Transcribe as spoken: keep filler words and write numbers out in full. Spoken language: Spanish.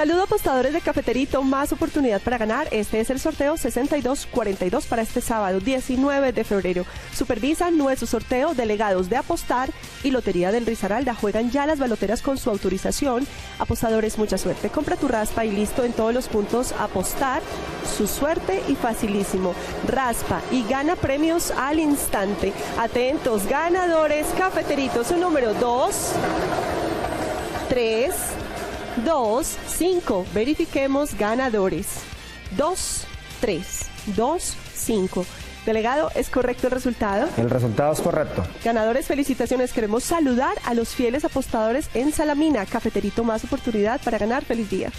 Saludo apostadores de Cafeterito, más oportunidad para ganar. Este es el sorteo sesenta y dos cuarenta y dos para este sábado diecinueve de febrero. Supervisa nuestro sorteo delegados de apostar y Lotería del Risaralda. Juegan ya las baloteras con su autorización. Apostadores, mucha suerte. Compra tu raspa y listo en todos los puntos apostar. Su suerte y facilísimo. Raspa y gana premios al instante. Atentos, ganadores. Cafeterito, su número dos, tres, dos, cinco. Verifiquemos ganadores. dos, tres, dos, cinco. Delegado, ¿es correcto el resultado? El resultado es correcto. Ganadores, felicitaciones. Queremos saludar a los fieles apostadores en Salamina. Cafeterito, más oportunidad para ganar. Feliz día.